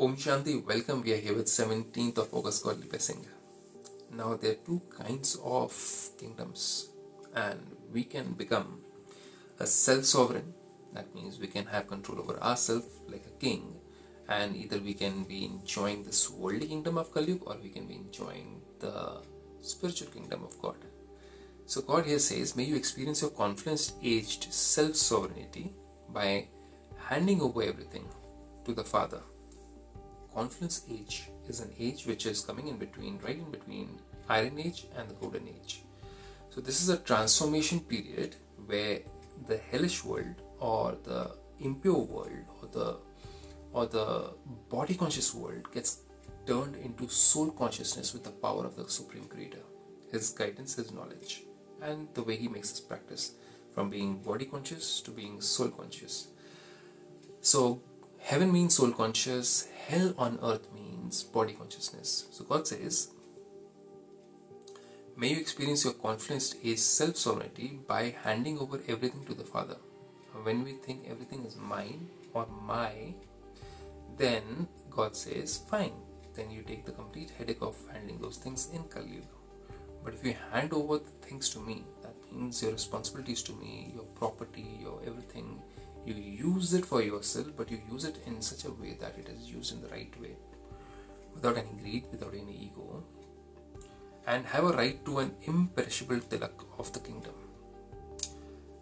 Om Shanti, welcome. We are here with 17th of August Godly Blessing. Now there are two kinds of kingdoms, and we can become a self-sovereign. That means we can have control over ourselves like a king, and either we can be enjoying this worldly kingdom of Kalyuk or we can be enjoying the spiritual kingdom of God. So God here says, may you experience your confluence aged self-sovereignty by handing over everything to the Father. Confluence Age is an age which is coming in between, right in between Iron Age and the Golden Age. So this is a transformation period where the hellish world or the impure world or the body conscious world gets turned into soul consciousness with the power of the Supreme Creator, His guidance, His knowledge, and the way He makes us practice from being body conscious to being soul conscious. So heaven means soul conscious, hell on earth means body consciousness. So God says, may you experience your confluence age self-sovereignty by handing over everything to the Father. When we think everything is mine or my, then God says, fine, then you take the complete headache of handling those things in Kali Yuga. But if you hand over the things to me, that means your responsibilities to me, your property, your everything, you use it for yourself, but you use it in such a way that it is used in the right way, without any greed, without any ego, and have a right to an imperishable tilak of the kingdom.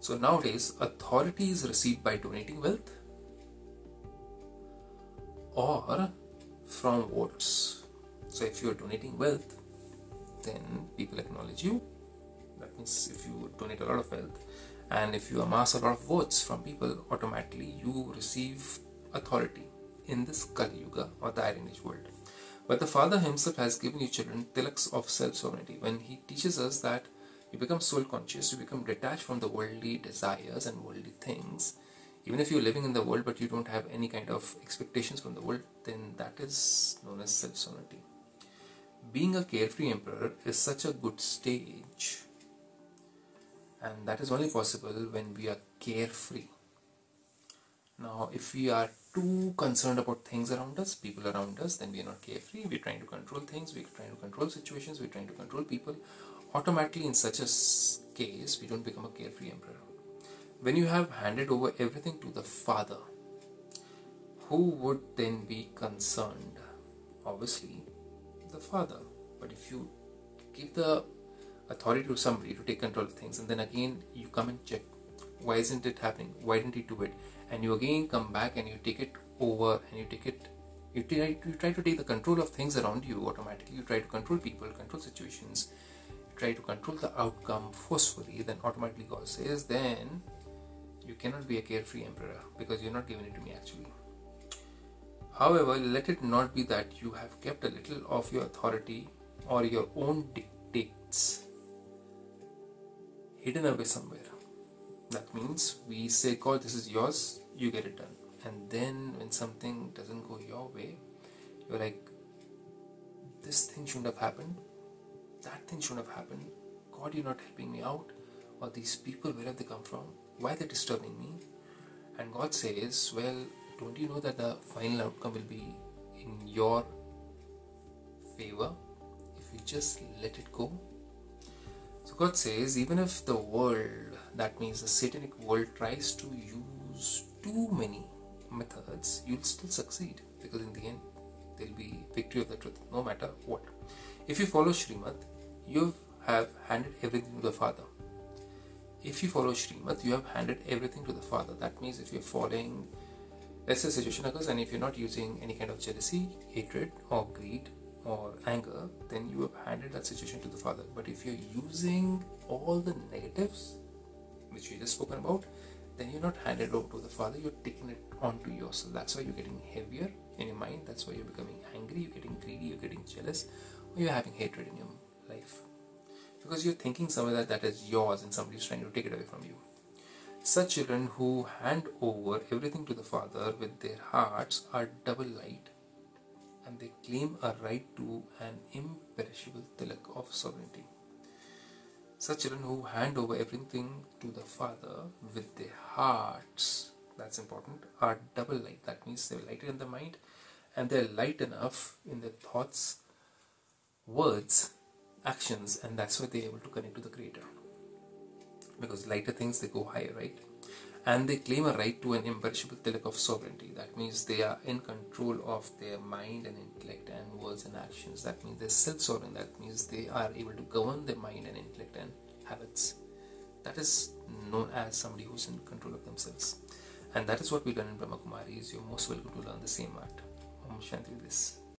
So nowadays, authority is received by donating wealth or from votes. So if you are donating wealth, then people acknowledge you. That means if you donate a lot of wealth, and if you amass a lot of votes from people, automatically you receive authority in this Kali Yuga or the Iron Age world. But the Father Himself has given you children tilaks of self-sovereignty. When He teaches us that you become soul conscious, you become detached from the worldly desires and worldly things. Even if you're living in the world but you don't have any kind of expectations from the world, then that is known as self-sovereignty. Being a carefree emperor is such a good stage. And that is only possible when we are carefree. Now, if we are too concerned about things around us, people around us, then we are not carefree. We are trying to control things, we are trying to control situations, we are trying to control people. Automatically, in such a case, we don't become a carefree emperor. When you have handed over everything to the Father, who would then be concerned? Obviously, the Father. But if you give the authority to somebody to take control of things, and then again you come and check, why isn't it happening, why didn't he do it, and you again come back and you take it over, and you try to take the control of things around you. Automatically you try to control people, control situations, you try to control the outcome forcefully. Then automatically God says, then you cannot be a carefree emperor because you're not giving it to me actually. However, let it not be that you have kept a little of your authority or your own dictates hidden away somewhere. That means we say, God, this is yours, you get it done. And then when something doesn't go your way, you're like, this thing shouldn't have happened, that thing shouldn't have happened, God, you're not helping me out, or these people, where have they come from, why are they disturbing me? And God says, well, don't you know that the final outcome will be in your favor if you just let it go? So God says, even if the world, that means the satanic world, tries to use too many methods, you'll still succeed, because in the end there'll be victory of the truth, no matter what. If you follow Shrimad, you have handed everything to the Father. If you follow Shrimad, you have handed everything to the Father. That means if you're following, let's say situation occurs, and if you're not using any kind of jealousy, hatred or greed or anger, then you have handed that situation to the Father. But if you're using all the negatives which we just spoken about, then you're not handed over to the Father, you're taking it onto yourself. That's why you're getting heavier in your mind, that's why you're becoming angry, you're getting greedy, you're getting jealous, or you're having hatred in your life, because you're thinking somewhere that that is yours and somebody's trying to take it away from you. Such children who hand over everything to the Father with their hearts are double light, and they claim a right to an imperishable tilak of sovereignty. Such children who hand over everything to the Father with their hearts, that's important, are double light. That means they're lighter in the mind and they're light enough in their thoughts, words, actions, and that's why they're able to connect to the Creator. Because lighter things, they go higher, right? And they claim a right to an imperishable tilak of sovereignty. That means they are in control of their mind and intellect and words and actions. That means they're self-sovereign. That means they are able to govern their mind and intellect and habits. That is known as somebody who's in control of themselves. And that is what we learn in Brahma Kumari. You're most welcome to learn the same art. Om Shanti this.